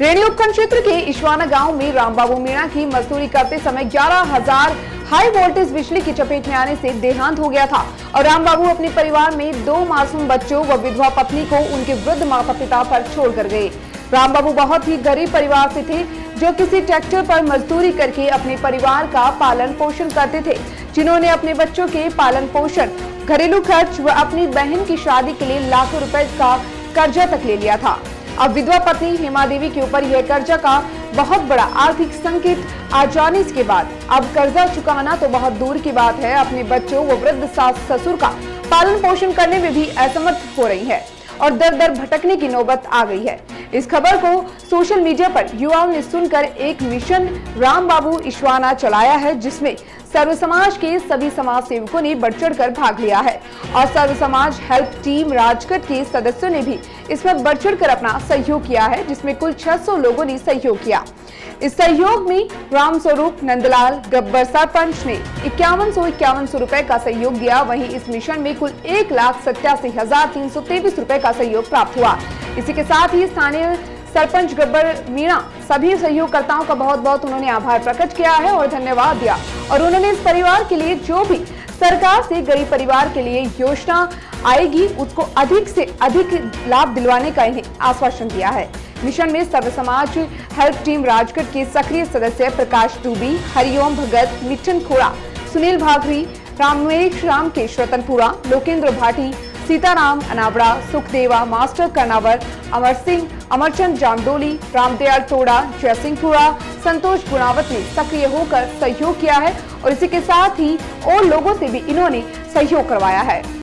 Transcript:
रेणी उपखंड क्षेत्र के इशवाना गांव में रामबाबू मीणा की मजदूरी करते समय 11,000 हाई वोल्टेज बिजली की चपेट में आने से देहांत हो गया था और रामबाबू अपने परिवार में 2 मासूम बच्चों व विधवा पत्नी को उनके वृद्ध माता पिता पर छोड़कर गए। रामबाबू बहुत ही गरीब परिवार से थे जो किसी ट्रैक्टर पर मजदूरी करके अपने परिवार का पालन पोषण करते थे, जिन्होंने अपने बच्चों के पालन पोषण, घरेलू खर्च व अपनी बहन की शादी के लिए लाखों रुपए का कर्जा तक ले लिया था। अब विधवा पत्नी हेमा देवी के ऊपर यह कर्जा का बहुत बड़ा आर्थिक संकट आ जाने के बाद अब कर्जा चुकाना तो बहुत दूर की बात है, अपने बच्चों व वृद्ध सास ससुर का पालन पोषण करने में भी असमर्थ हो रही है और दर दर भटकने की नौबत आ गई है। इस खबर को सोशल मीडिया पर युवाओं ने सुनकर एक मिशन रामबाबू इशवाना चलाया है, जिसमें सर्व समाज के सभी समाज सेवकों ने बढ़ चढ़ कर भाग लिया है और सर्व समाज हेल्प टीम राजगढ़ के सदस्यों ने भी इसमें बढ़ चढ़ कर अपना सहयोग किया है, जिसमें कुल 600 लोगों ने सहयोग किया। इस सहयोग में राम स्वरूप नंदलाल गब्बर सरपंच ने 51 रुपए का सहयोग दिया। वहीं इस मिशन में कुल 1,87,323 रुपए का सहयोग प्राप्त हुआ। इसी के साथ ही स्थानीय सरपंच गब्बर मीणा सभी सहयोगकर्ताओं का बहुत उन्होंने आभार प्रकट किया है और धन्यवाद दिया और उन्होंने इस परिवार के लिए जो भी सरकार से गरीब परिवार के लिए योजना आएगी उसको अधिक से अधिक लाभ दिलवाने का इन्हें आश्वासन दिया है। मिशन में सर्व समाज हेल्प टीम राजगढ़ के सक्रिय सदस्य प्रकाश दुबे, हरिओम भगत, मिटन खोड़ा, सुनील भागरी, राम के रतनपुरा, लोकेन्द्र भाटी, सीताराम अनावड़ा, सुखदेवा, मास्टर करनावर, अमर सिंह, अमरचंद जामडोली, रामदयाल तोड़ा, जयसिंहपुरा, संतोष गुनावत्ती ने सक्रिय होकर सहयोग किया है और इसी के साथ ही और लोगों से भी इन्होंने सहयोग करवाया है।